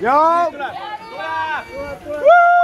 Yo! Woo!